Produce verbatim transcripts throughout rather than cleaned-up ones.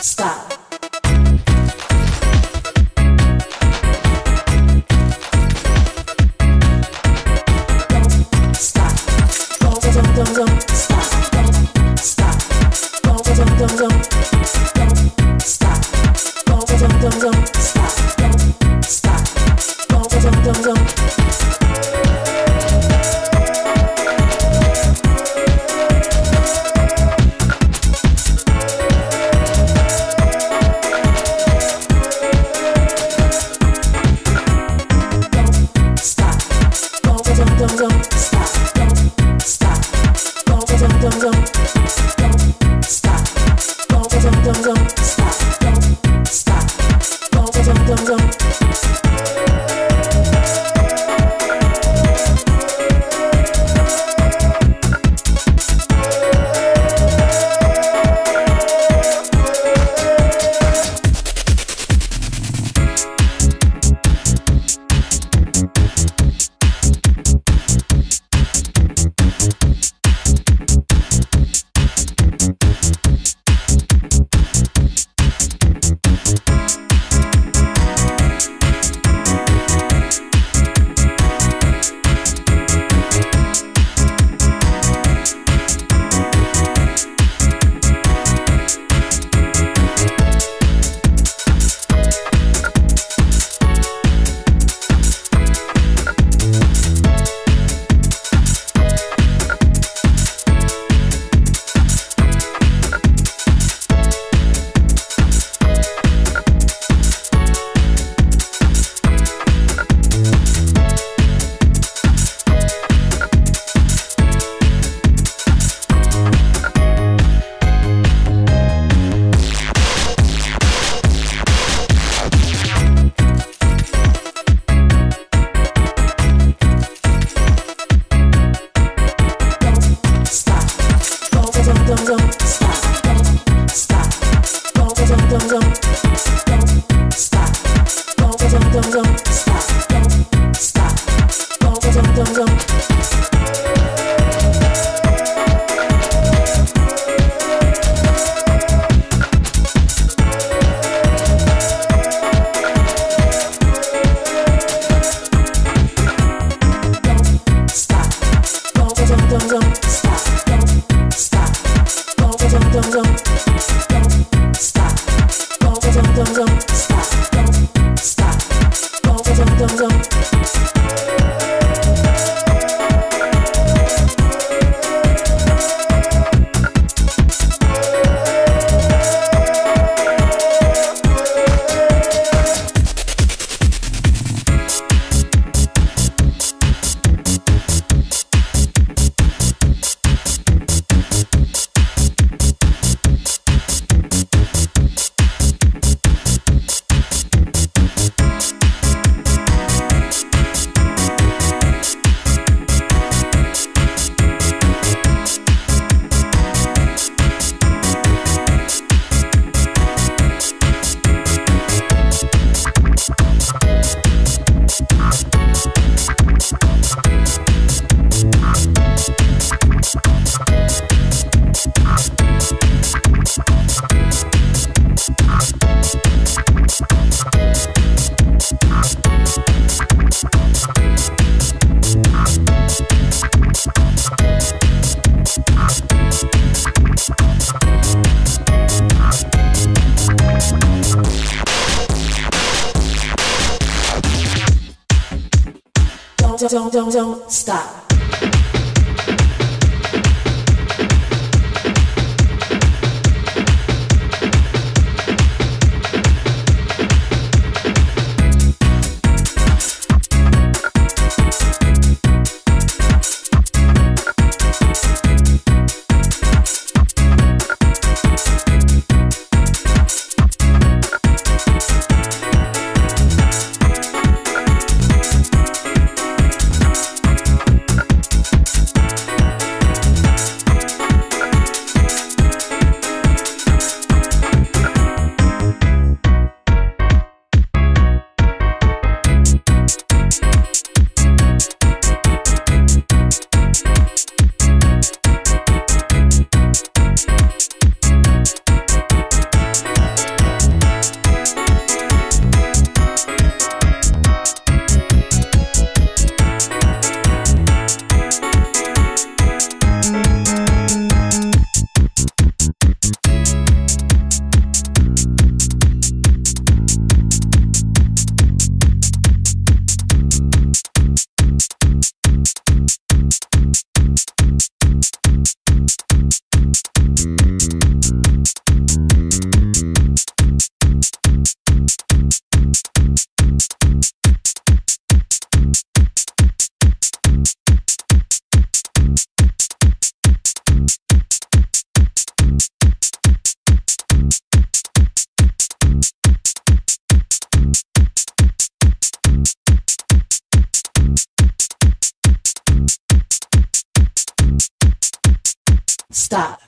stop. Don't stop. Don't don't don't don't stop. Don't stop. Don't don't don't don't stop. Don't don't don't don't stop. Don't stop. Don't don't don't don't. Don't, don't, don't stop. stop.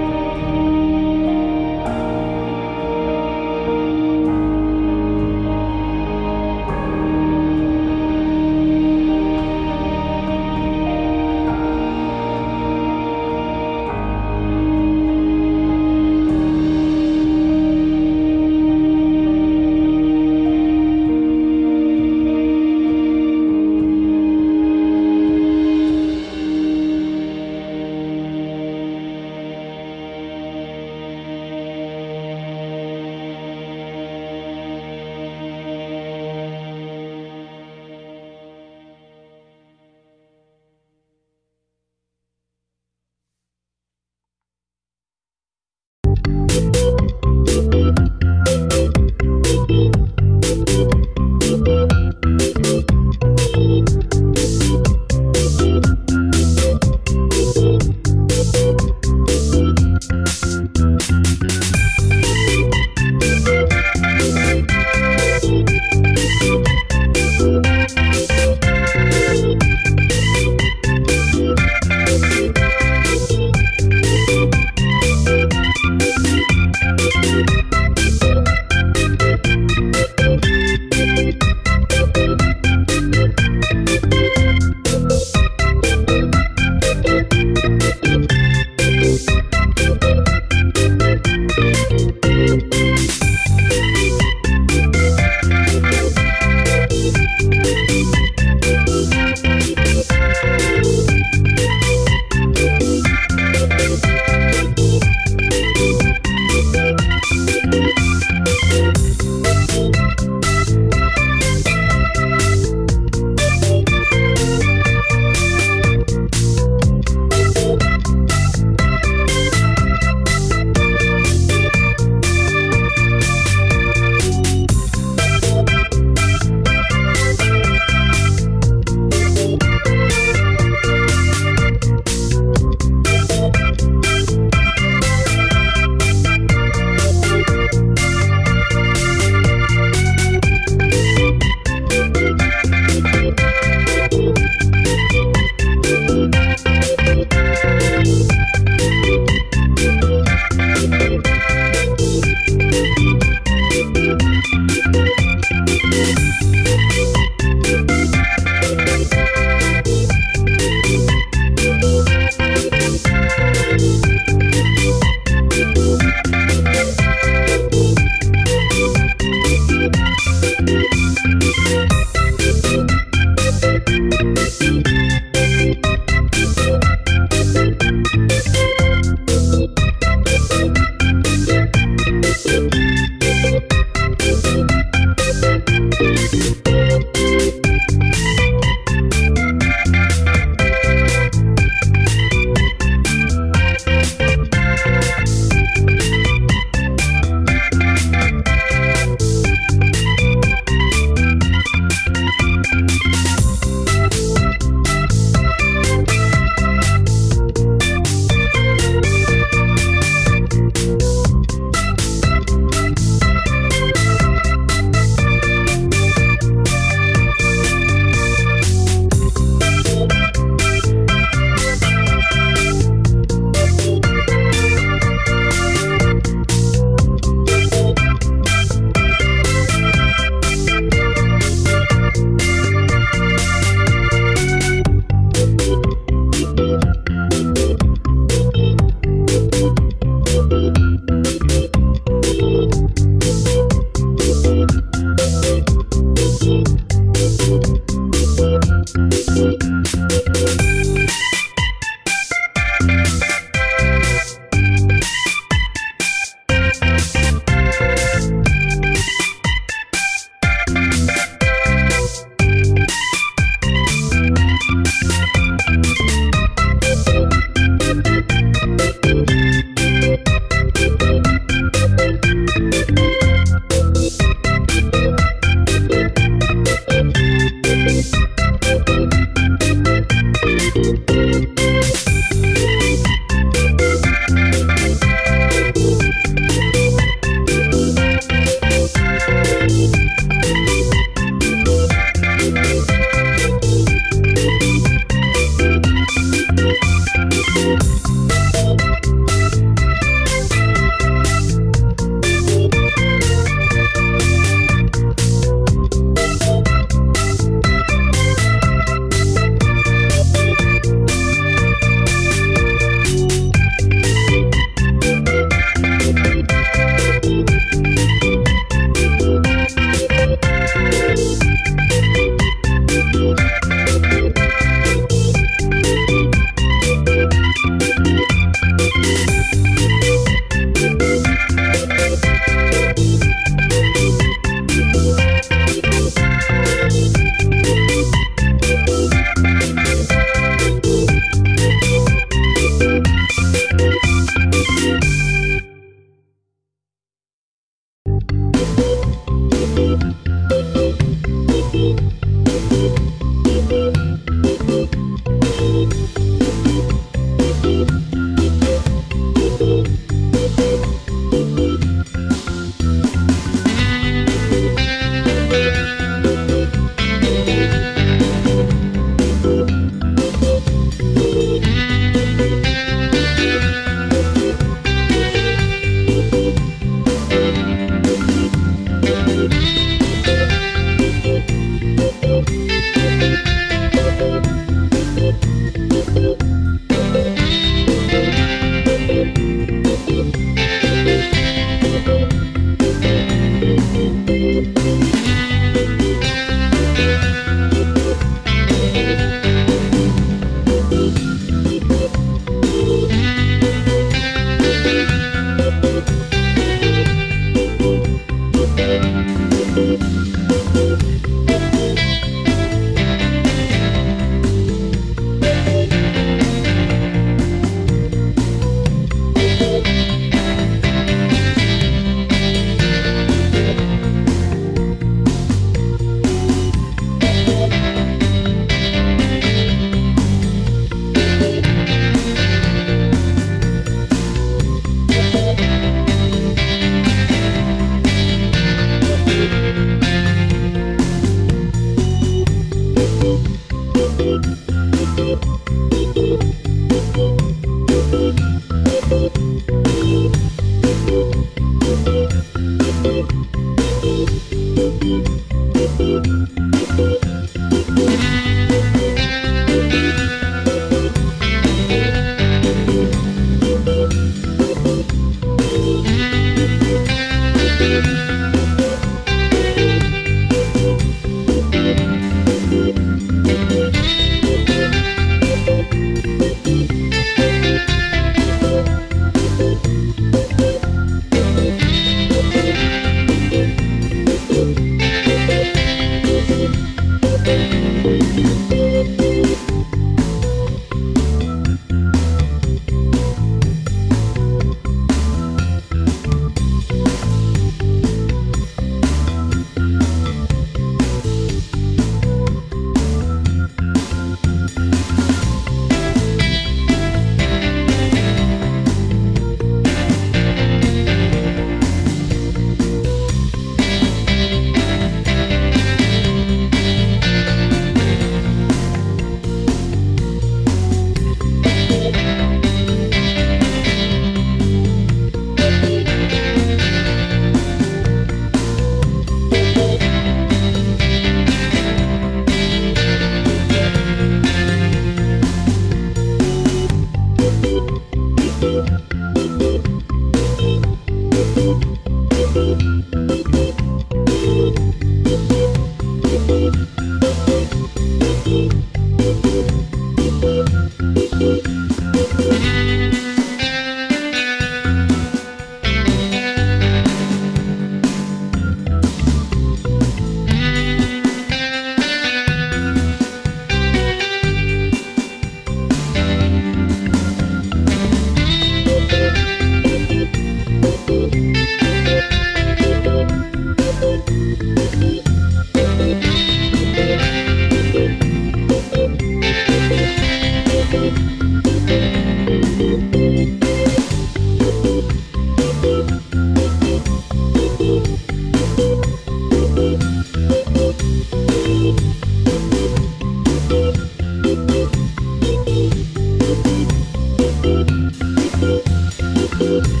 We'll be right back.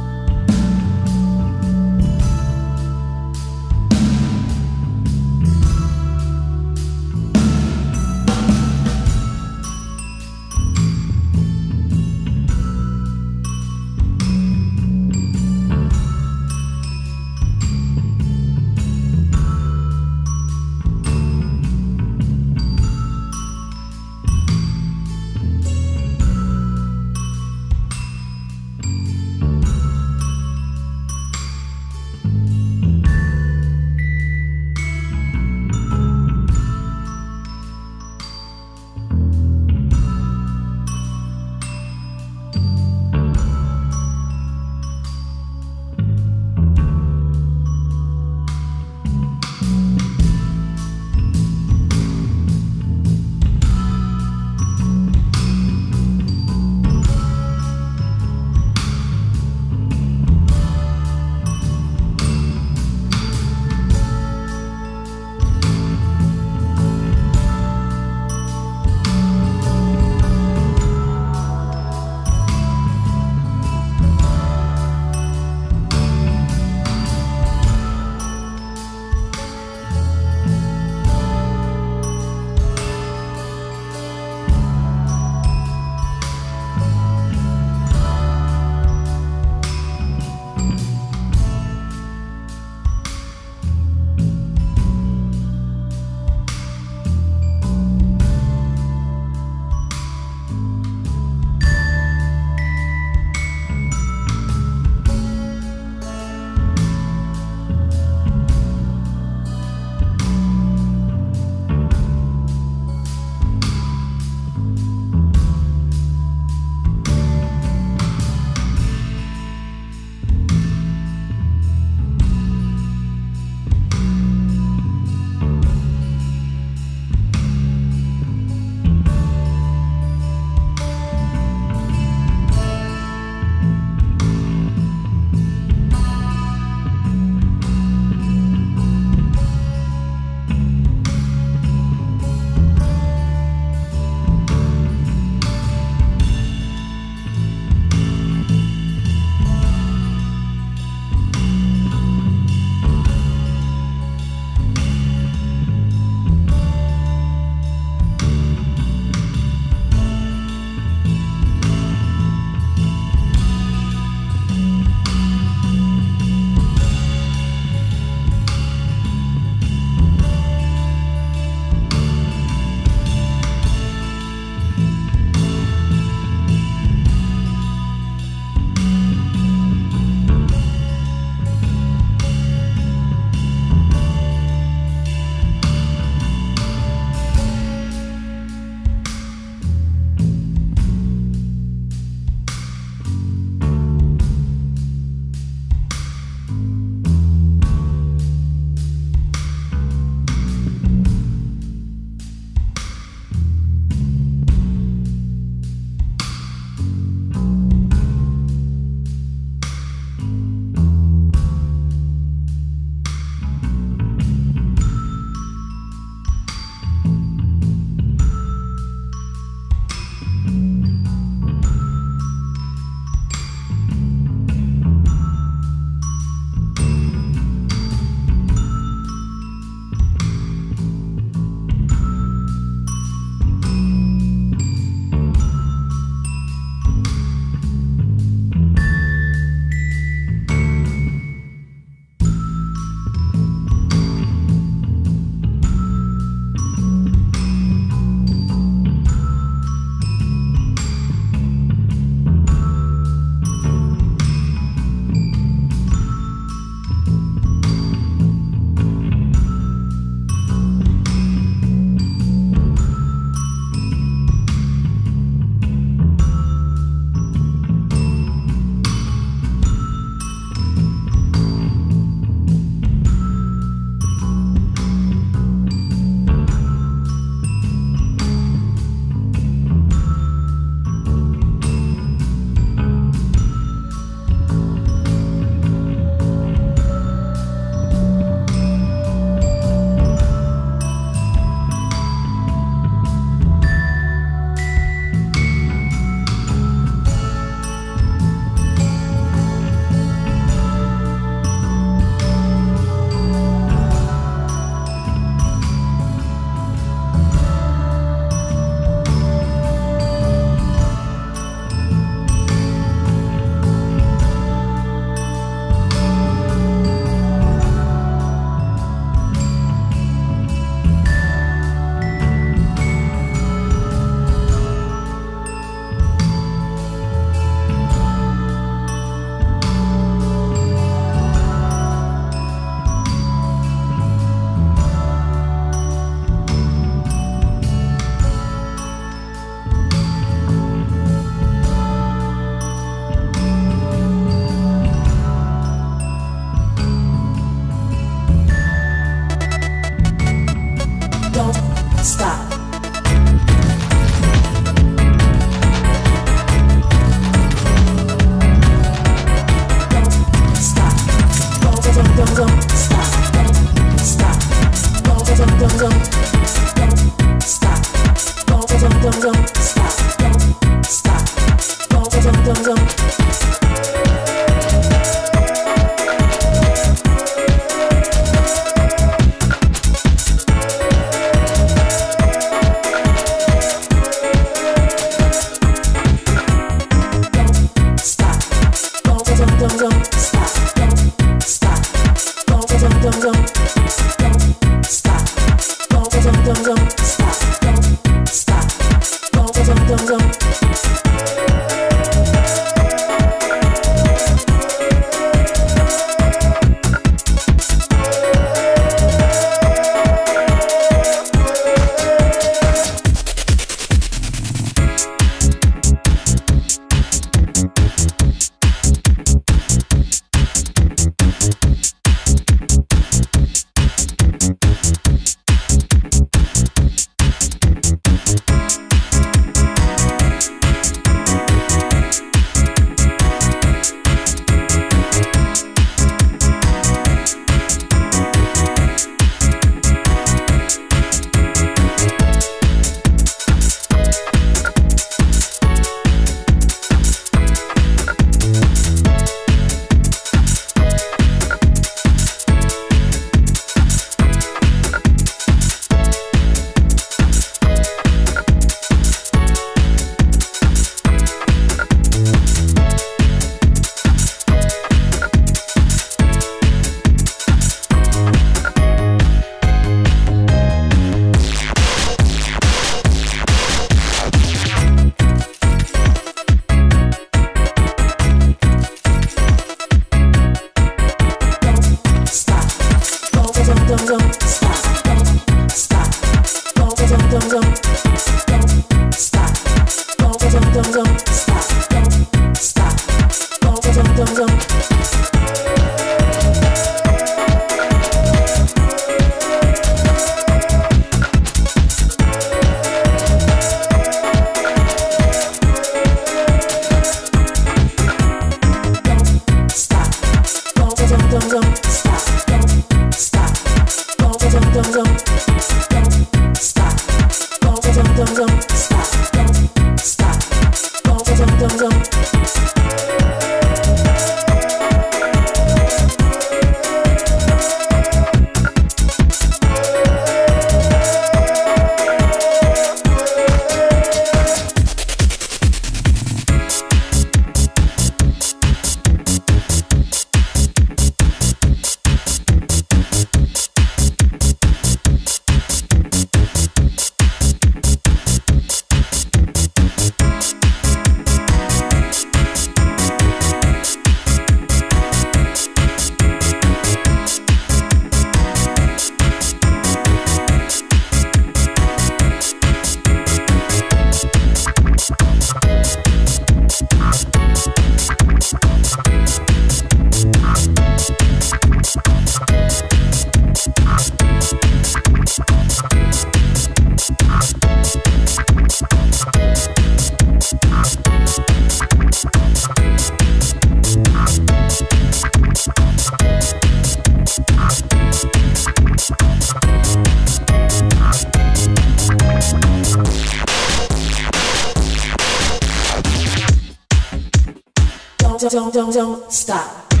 Don't, don't, don't, don't stop.